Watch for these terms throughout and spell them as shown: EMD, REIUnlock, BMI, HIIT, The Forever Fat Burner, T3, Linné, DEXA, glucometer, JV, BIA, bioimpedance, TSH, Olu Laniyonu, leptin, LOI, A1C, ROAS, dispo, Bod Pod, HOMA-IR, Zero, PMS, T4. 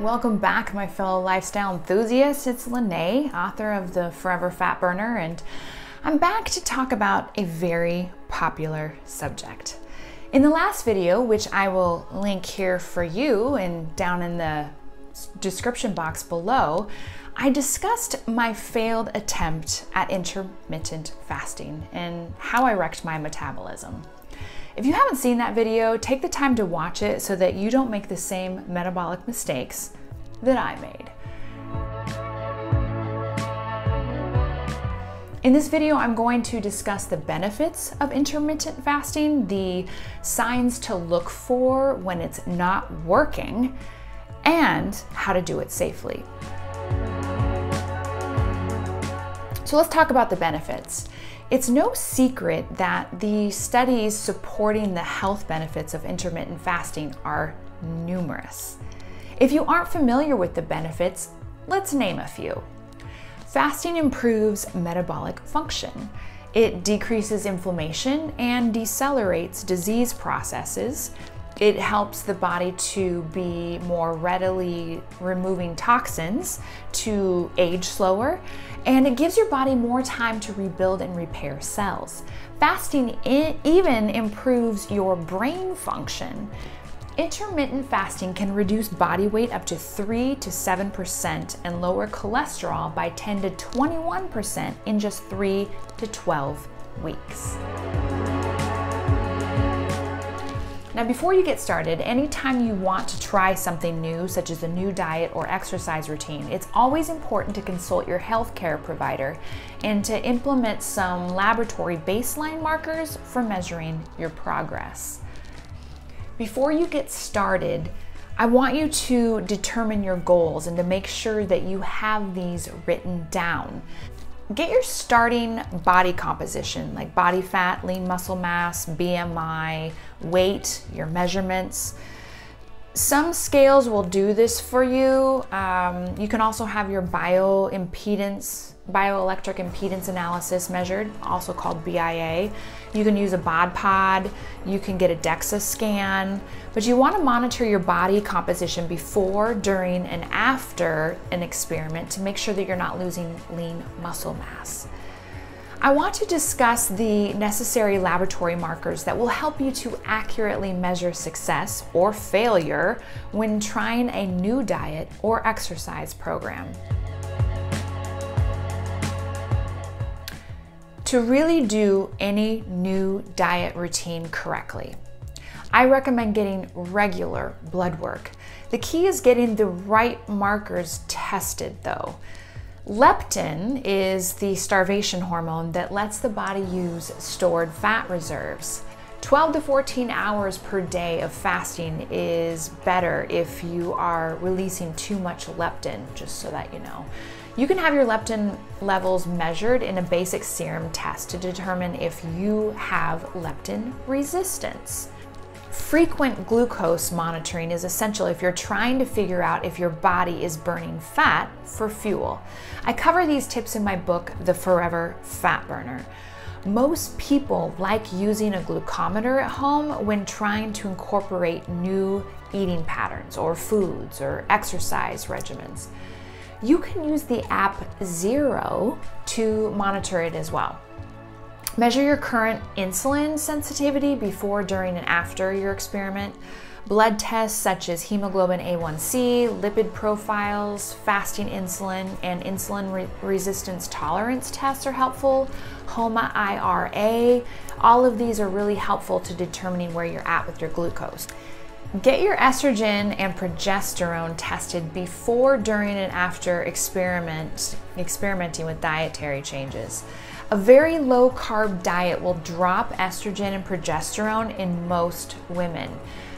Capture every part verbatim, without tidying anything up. Welcome back, my fellow lifestyle enthusiasts. It's Linné, author of The Forever Fat Burner, and I'm back to talk about a very popular subject. In the last video, which I will link here for you and down in the description box below, I discussed my failed attempt at intermittent fasting and how I wrecked my metabolism. If you haven't seen that video, take the time to watch it so that you don't make the same metabolic mistakes that I made. In this video, I'm going to discuss the benefits of intermittent fasting, the signs to look for when it's not working, and how to do it safely. So let's talk about the benefits. It's no secret that the studies supporting the health benefits of intermittent fasting are numerous. If you aren't familiar with the benefits, let's name a few. Fasting improves metabolic function. It decreases inflammation and decelerates disease processes. It helps the body to be more readily removing toxins, to age slower, and it gives your body more time to rebuild and repair cells. Fasting even improves your brain function. Intermittent fasting can reduce body weight up to three to seven percent and lower cholesterol by ten to twenty-one percent in just three to twelve weeks. Now, before you get started, anytime you want to try something new, such as a new diet or exercise routine, it's always important to consult your healthcare provider and to implement some laboratory baseline markers for measuring your progress. Before you get started, I want you to determine your goals and to make sure that you have these written down. Get your starting body composition, like body fat, lean muscle mass, B M I, weight, your measurements. Some scales will do this for you. Um, you can also have your bioimpedance, bioelectric impedance analysis measured, also called B I A. You can use a bod pod, you can get a DEXA scan, but you want to monitor your body composition before, during, and after an experiment to make sure that you're not losing lean muscle mass. I want to discuss the necessary laboratory markers that will help you to accurately measure success or failure when trying a new diet or exercise program. To really do any new diet routine correctly, I recommend getting regular blood work. The key is getting the right markers tested though. Leptin is the starvation hormone that lets the body use stored fat reserves. twelve to fourteen hours per day of fasting is better if you are releasing too much leptin, just so that you know. You can have your leptin levels measured in a basic serum test to determine if you have leptin resistance. Frequent glucose monitoring is essential if you're trying to figure out if your body is burning fat for fuel. I cover these tips in my book, The Forever Fat Burner. Most people like using a glucometer at home when trying to incorporate new eating patterns or foods or exercise regimens. You can use the app Zero to monitor it as well. Measure your current insulin sensitivity before, during, and after your experiment. Blood tests such as hemoglobin A one C, lipid profiles, fasting insulin, and insulin re resistance tolerance tests are helpful. HOMA I R, all of these are really helpful to determining where you're at with your glucose. Get your estrogen and progesterone tested before, during, and after experiment, experimenting with dietary changes. A very low carb diet will drop estrogen and progesterone in most women.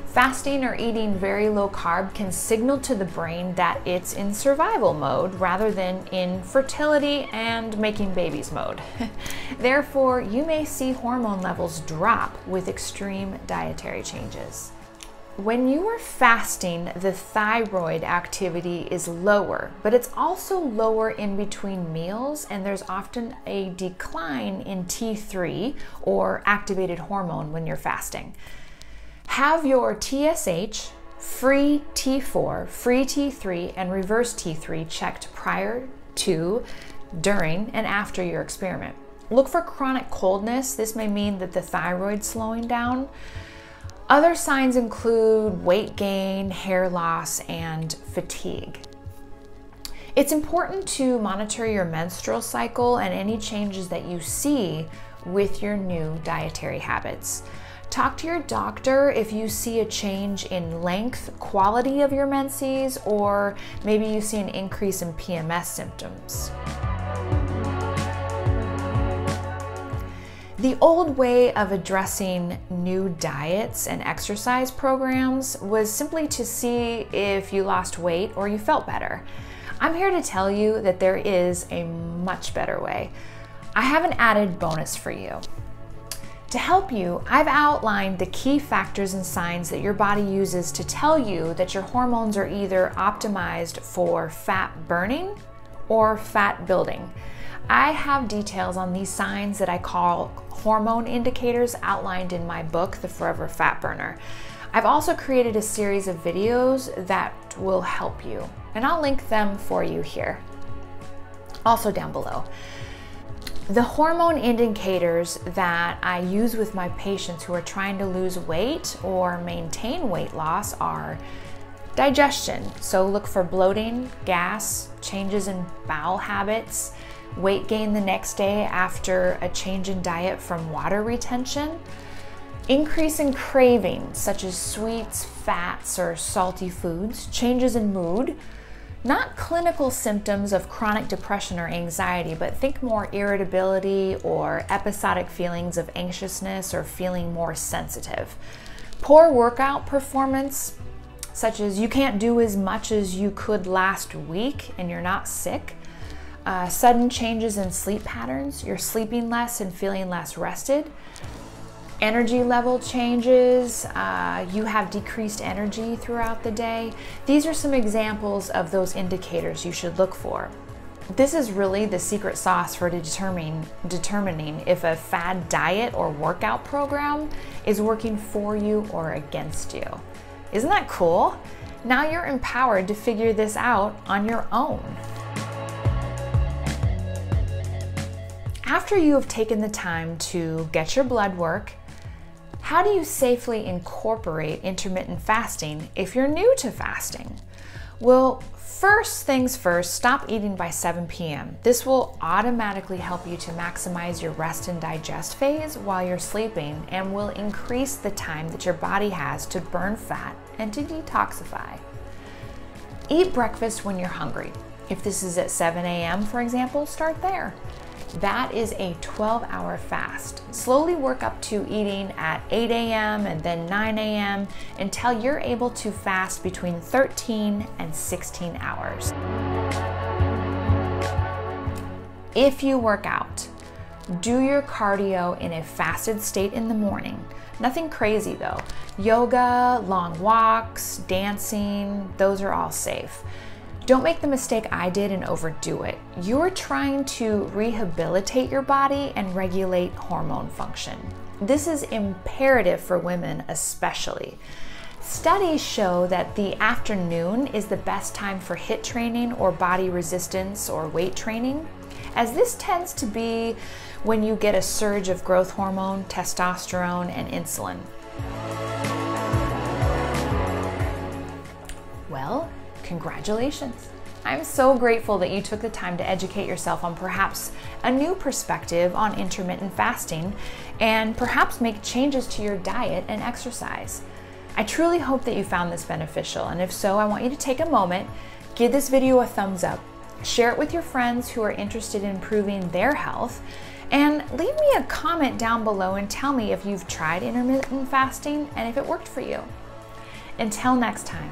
Fasting or eating very low carb can signal to the brain that it's in survival mode rather than in fertility and making babies mode. Therefore, you may see hormone levels drop with extreme dietary changes. When you are fasting, the thyroid activity is lower, but it's also lower in between meals, and there's often a decline in T three or activated hormone when you're fasting. Have your T S H, free T four, free T three, and reverse T three checked prior to, during, and after your experiment. Look for chronic coldness. This may mean that the thyroid's slowing down. Other signs include weight gain, hair loss, and fatigue. It's important to monitor your menstrual cycle and any changes that you see with your new dietary habits. Talk to your doctor if you see a change in length, quality of your menses, or maybe you see an increase in P M S symptoms. The old way of addressing new diets and exercise programs was simply to see if you lost weight or you felt better. I'm here to tell you that there is a much better way. I have an added bonus for you. To help you, I've outlined the key factors and signs that your body uses to tell you that your hormones are either optimized for fat burning or fat building. I have details on these signs that I call hormone indicators outlined in my book, The Forever Fat Burner. I've also created a series of videos that will help you, and I'll link them for you here, also down below. The hormone indicators that I use with my patients who are trying to lose weight or maintain weight loss are digestion. So look for bloating, gas, changes in bowel habits, weight gain the next day after a change in diet from water retention, increase in cravings such as sweets, fats, or salty foods, changes in mood, not clinical symptoms of chronic depression or anxiety, but think more irritability or episodic feelings of anxiousness or feeling more sensitive, poor workout performance, such as you can't do as much as you could last week and you're not sick, Uh, sudden changes in sleep patterns, you're sleeping less and feeling less rested, energy level changes, uh, you have decreased energy throughout the day. These are some examples of those indicators you should look for. This is really the secret sauce for determining, determining if a fad diet or workout program is working for you or against you. Isn't that cool? Now you're empowered to figure this out on your own. After you have taken the time to get your blood work, how do you safely incorporate intermittent fasting if you're new to fasting? Well, first things first, stop eating by seven P M This will automatically help you to maximize your rest and digest phase while you're sleeping and will increase the time that your body has to burn fat and to detoxify. Eat breakfast when you're hungry. If this is at seven A M, for example, start there. That is a twelve hour fast. Slowly work up to eating at eight A M and then nine A M until you're able to fast between thirteen and sixteen hours. If you work out, do your cardio in a fasted state in the morning. Nothing crazy though. Yoga, long walks, dancing, those are all safe. Don't make the mistake I did and overdo it. You're trying to rehabilitate your body and regulate hormone function. This is imperative for women especially. Studies show that the afternoon is the best time for HIIT training or body resistance or weight training, as this tends to be when you get a surge of growth hormone, testosterone, and insulin. Well, congratulations. I'm so grateful that you took the time to educate yourself on perhaps a new perspective on intermittent fasting and perhaps make changes to your diet and exercise. I truly hope that you found this beneficial, and if so, I want you to take a moment, give this video a thumbs up, share it with your friends who are interested in improving their health, and leave me a comment down below and tell me if you've tried intermittent fasting and if it worked for you. Until next time,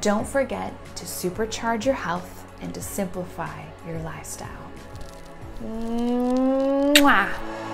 don't forget to supercharge your health and to simplify your lifestyle. Mwah!